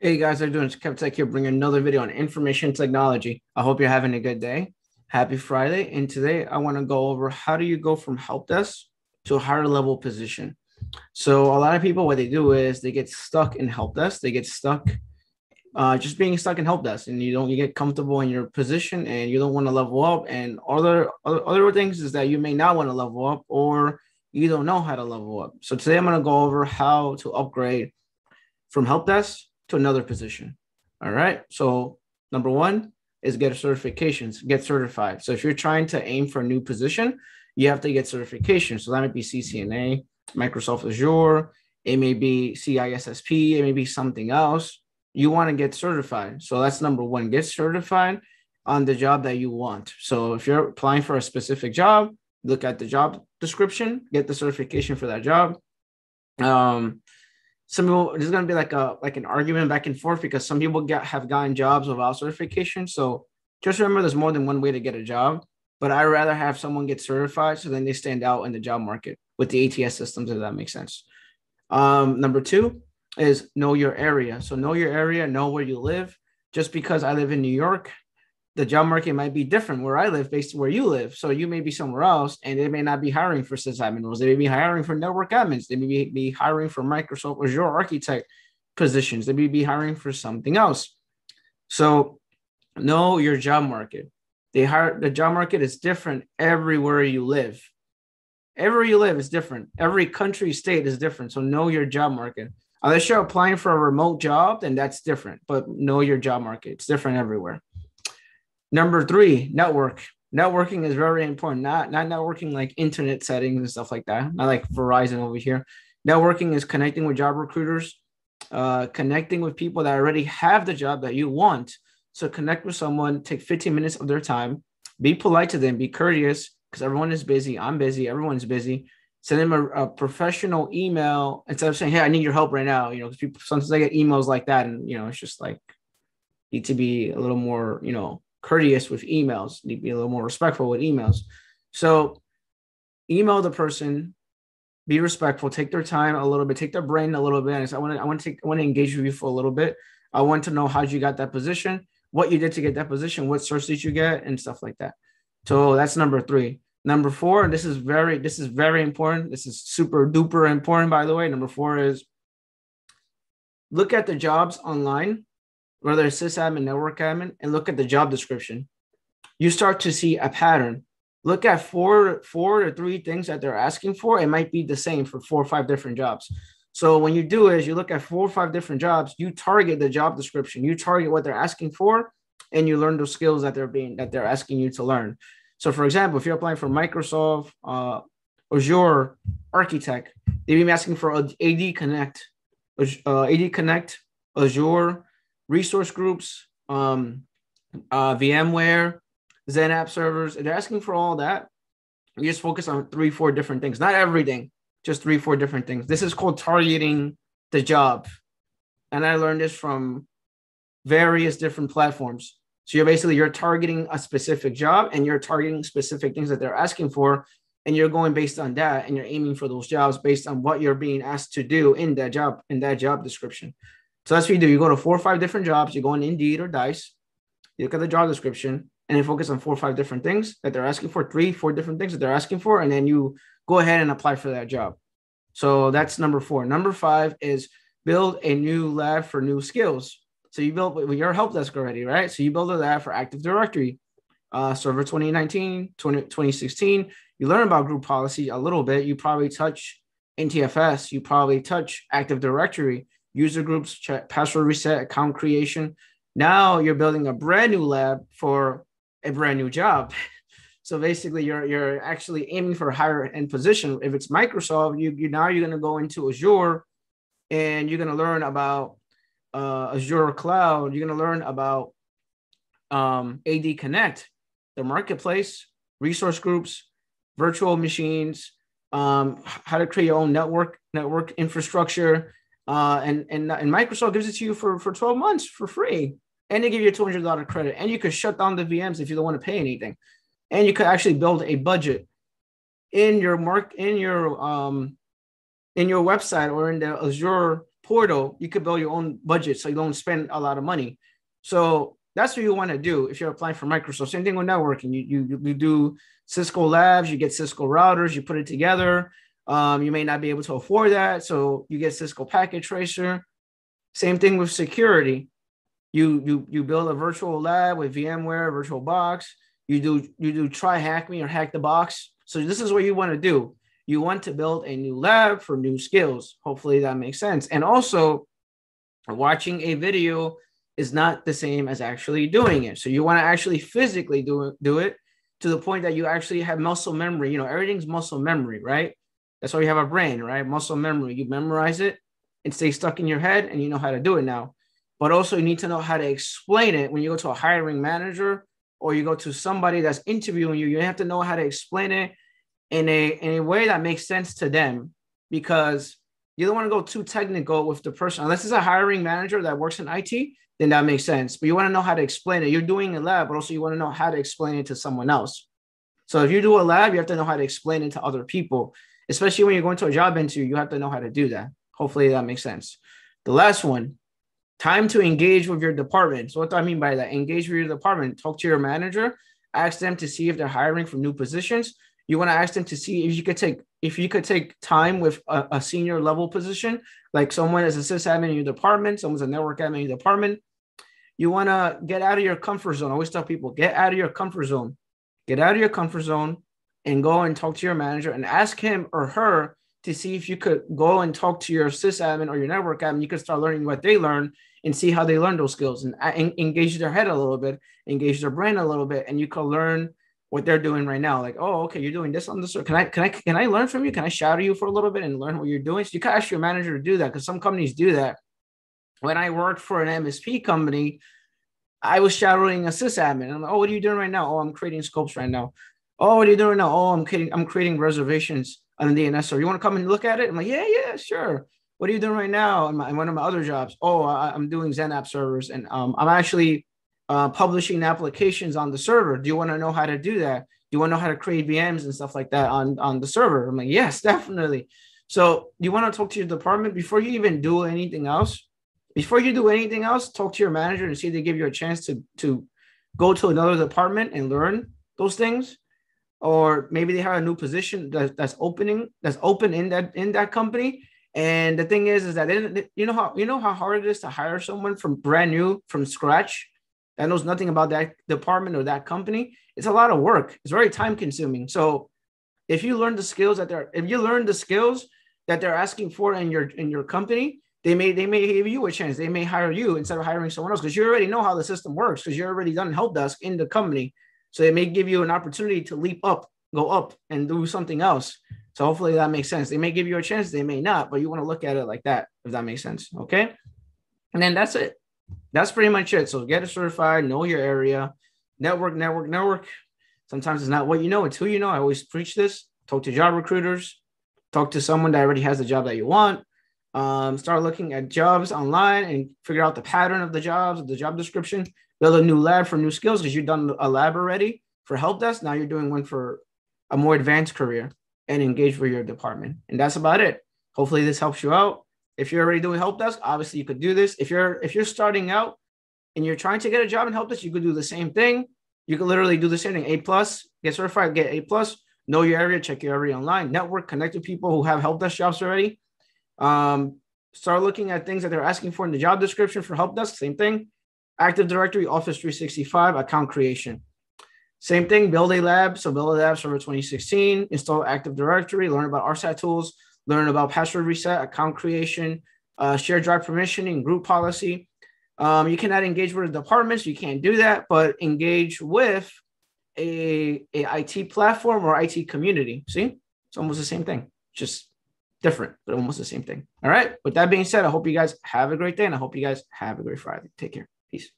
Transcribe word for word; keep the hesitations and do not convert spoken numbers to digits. Hey guys, how are you doing? It's KevTech here, bringing another video on information technology. I hope you're having a good day. Happy Friday. And today I want to go over how do you go from help desk to a higher level position. So a lot of people, what they do is they get stuck in help desk. They get stuck uh, just being stuck in help desk, and you don't you get comfortable in your position and you don't want to level up. And other, other, other things is that you may not want to level up or you don't know how to level up. So today I'm going to go over how to upgrade from help desk to another position. All right. So number one is get certifications, get certified. So if you're trying to aim for a new position, you have to get certification. So that might be C C N A, Microsoft Azure, it may be C I S S P, it may be something else. You want to get certified. So that's number one, get certified on the job that you want. So if you're applying for a specific job, look at the job description, get the certification for that job. Um, Some people, there's going to be like a like an argument back and forth because some people get, have gotten jobs without certification. So just remember, there's more than one way to get a job. But I'd rather have someone get certified so then they stand out in the job market with the A T S systems, if that makes sense. Um, number two is know your area. So know your area, know where you live. Just because I live in New York, the job market might be different where I live based on where you live. So you may be somewhere else and they may not be hiring for sysadmin roles. They may be hiring for network admins. They may be hiring for Microsoft Azure architect positions. They may be hiring for something else. So know your job market. They hire, the job market is different everywhere you live. Everywhere you live is different. Every country, state is different. So know your job market. Unless you're applying for a remote job, then that's different. But know your job market. It's different everywhere. Number three, network. Networking is very important. Not, not networking like internet settings and stuff like that. Not like Verizon over here. Networking is connecting with job recruiters, uh, connecting with people that already have the job that you want. So connect with someone, take fifteen minutes of their time, be polite to them, be courteous, because everyone is busy. I'm busy. Everyone's busy. Send them a, a professional email instead of saying, hey, I need your help right now. You know, because people sometimes I get emails like that, and, you know, it's just like, need to be a little more, you know, courteous with emails, need to be a little more respectful with emails. So email the person, be respectful, take their time a little bit, take their brain a little bit. And say, I want to, I want to take, I want to engage with you for a little bit. I want to know how you got that position, what you did to get that position, what search did you get, and stuff like that. So that's number three. Number four, and this is very, this is very important. This is super duper important, by the way. Number four is look at the jobs online, whether it's sysadmin, network admin, and look at the job description. You start to see a pattern. Look at four, four or three things that they're asking for. It might be the same for four or five different jobs. So when you do is you look at four or five different jobs, you target the job description, you target what they're asking for, and you learn those skills that they're being that they're asking you to learn. So for example, if you're applying for Microsoft uh, Azure Architect, they may be asking for A D Connect, uh, A D Connect, Azure resource groups, um, uh, VMware, Zen App servers. They're asking for all that. You just focus on three, four different things. Not everything, just three, four different things. This is called targeting the job. And I learned this from various different platforms. So you're basically, you're targeting a specific job and you're targeting specific things that they're asking for. And you're going based on that. And you're aiming for those jobs based on what you're being asked to do in that job, in that job description. So that's what you do. You go to four or five different jobs. You go on Indeed or DICE. You look at the job description and then focus on four or five different things that they're asking for, three, four different things that they're asking for. And then you go ahead and apply for that job. So that's number four. Number five is build a new lab for new skills. So you build, well, you're a help desk already, right? So you build a lab for Active Directory, uh, Server twenty nineteen, twenty sixteen. You learn about group policy a little bit. You probably touch N T F S. You probably touch Active Directory. User groups, check, password reset, account creation. Now you're building a brand new lab for a brand new job. So basically you're, you're actually aiming for a higher end position. If it's Microsoft, you, you now you're going to go into Azure and you're going to learn about uh, Azure Cloud. You're going to learn about um, A D Connect, the marketplace, resource groups, virtual machines, um, how to create your own network, network infrastructure, Uh, and, and, and Microsoft gives it to you for, for twelve months for free. And they give you a two hundred dollars credit. And you could shut down the V Ms if you don't want to pay anything. And you could actually build a budget in your mark in your um in your website or in the Azure portal, you could build your own budget so you don't spend a lot of money. So that's what you want to do if you're applying for Microsoft. Same thing with networking. You, you, you do Cisco Labs, you get Cisco routers, you put it together. Um, you may not be able to afford that, so you get Cisco Packet Tracer. Same thing with security. You, you, you build a virtual lab with VMware, virtual box. You do, you do try hack me or hack the box. So this is what you want to do. You want to build a new lab for new skills. Hopefully that makes sense. And also, watching a video is not the same as actually doing it. So you want to actually physically do it, do it to the point that you actually have muscle memory. You know, everything's muscle memory, right? That's why you have a brain, right? Muscle memory. You memorize it and stay stuck in your head and you know how to do it now. But also you need to know how to explain it when you go to a hiring manager or you go to somebody that's interviewing you. You have to know how to explain it in a, in a way that makes sense to them, because you don't want to go too technical with the person. Unless it's a hiring manager that works in I T, then that makes sense. But you want to know how to explain it. You're doing a lab, but also you want to know how to explain it to someone else. So if you do a lab, you have to know how to explain it to other people, especially when you're going to a job interview. You have to know how to do that. Hopefully that makes sense. The last one, time to engage with your department. So what do I mean by that? Engage with your department. Talk to your manager. Ask them to see if they're hiring for new positions. You want to ask them to see if you could take if you could take time with a, a senior level position, like someone as a sysadmin in your department, someone's a network admin in your department. You want to get out of your comfort zone. I always tell people, get out of your comfort zone. Get out of your comfort zone and go and talk to your manager and ask him or her to see if you could go and talk to your sysadmin or your network admin. You could start learning what they learn and see how they learn those skills, and engage their head a little bit, engage their brain a little bit, and you can learn what they're doing right now. Like, oh, okay, you're doing this on this. Can I, can I, can I learn from you? Can I shout at you for a little bit and learn what you're doing? So you can ask your manager to do that, because some companies do that. When I worked for an M S P company, I was shadowing a sysadmin. I'm like, oh, what are you doing right now? Oh, I'm creating scopes right now. Oh, what are you doing right now? Oh, I'm creating, I'm creating reservations on the D N S. So you want to come and look at it? I'm like, yeah, yeah, sure. What are you doing right now? And one of my other jobs, oh, I, I'm doing Zen App servers, and um, I'm actually uh, publishing applications on the server. Do you want to know how to do that? Do you want to know how to create V Ms and stuff like that on, on the server? I'm like, yes, definitely. So you want to talk to your department before you even do anything else. Before you do anything else, talk to your manager and see if they give you a chance to, to go to another department and learn those things. Or maybe they have a new position that, that's opening, that's open in that in that company. And the thing is, is that it, you know how you know how hard it is to hire someone from brand new, from scratch, that knows nothing about that department or that company. It's a lot of work. It's very time consuming. So if you learn the skills that they're if you learn the skills that they're asking for in your in your company, they may they may give you a chance. They may hire you instead of hiring someone else, because you already know how the system works, because you're already done help desk in the company. So they may give you an opportunity to leap up, go up and do something else. So hopefully that makes sense. They may give you a chance, they may not, but you want to look at it like that, if that makes sense. Okay. And then that's it. That's pretty much it. So get it certified, know your area, network, network, network. Sometimes it's not what you know, it's who you know. I always preach this. Talk to job recruiters, talk to someone that already has the job that you want. Um, start looking at jobs online and figure out the pattern of the jobs, the job description. Build a new lab for new skills, because you've done a lab already for help desk. Now you're doing one for a more advanced career, and engage with your department. And that's about it. Hopefully this helps you out. If you're already doing help desk, obviously you could do this. If you're if you're starting out and you're trying to get a job in help desk, you could do the same thing. You could literally do the same thing. A plus, get certified, get A plus, know your area, check your area online, network, connect with people who have help desk jobs already. Um, start looking at things that they're asking for in the job description for help desk, same thing. Active Directory, Office three sixty-five, account creation. Same thing, build a lab. So build a lab, Server twenty sixteen, install Active Directory, learn about R SAT tools, learn about password reset, account creation, uh, shared drive permissioning, group policy. Um, you cannot engage with the departments. You can't do that, but engage with a, a I T platform or I T community. See, it's almost the same thing, just different, but almost the same thing. All right. With that being said, I hope you guys have a great day, and I hope you guys have a great Friday. Take care. Peace.